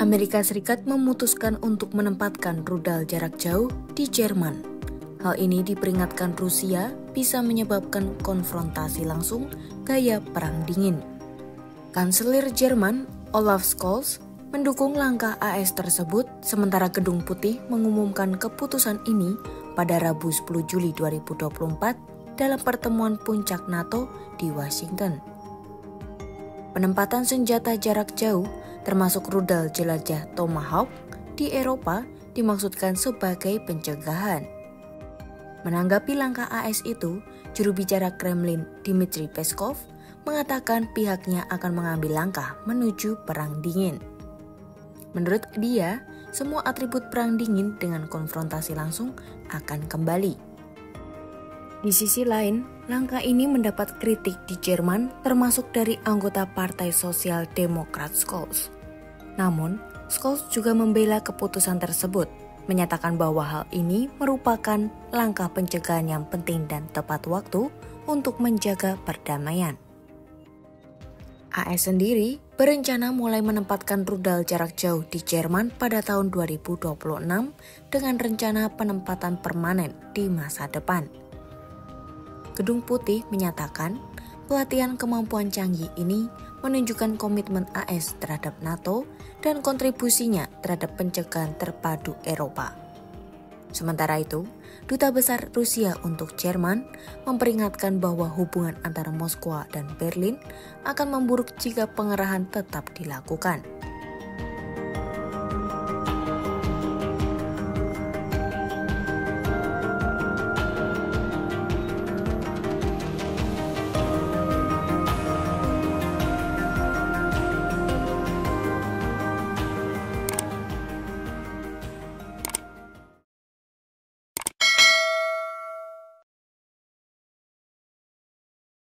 Amerika Serikat memutuskan untuk menempatkan rudal jarak jauh di Jerman. Hal ini diperingatkan Rusia bisa menyebabkan konfrontasi langsung gaya Perang Dingin. Kanselir Jerman, Olaf Scholz, mendukung langkah AS tersebut, sementara Gedung Putih mengumumkan keputusan ini pada Rabu 10 Juli 2024 dalam pertemuan puncak NATO di Washington. Penempatan senjata jarak jauh, termasuk rudal jelajah Tomahawk, di Eropa dimaksudkan sebagai pencegahan. Menanggapi langkah AS itu, juru bicara Kremlin Dmitry Peskov mengatakan pihaknya akan mengambil langkah menuju Perang Dingin. Menurut dia, semua atribut Perang Dingin dengan konfrontasi langsung akan kembali. Di sisi lain, langkah ini mendapat kritik di Jerman, termasuk dari anggota Partai Sosial Demokrat Scholz. Namun, Scholz juga membela keputusan tersebut, menyatakan bahwa hal ini merupakan langkah pencegahan yang penting dan tepat waktu untuk menjaga perdamaian. AS sendiri berencana mulai menempatkan rudal jarak jauh di Jerman pada tahun 2026 dengan rencana penempatan permanen di masa depan. Gedung Putih menyatakan pelatihan kemampuan canggih ini menunjukkan komitmen AS terhadap NATO dan kontribusinya terhadap pencegahan terpadu Eropa. Sementara itu, Duta Besar Rusia untuk Jerman memperingatkan bahwa hubungan antara Moskwa dan Berlin akan memburuk jika pengerahan tetap dilakukan.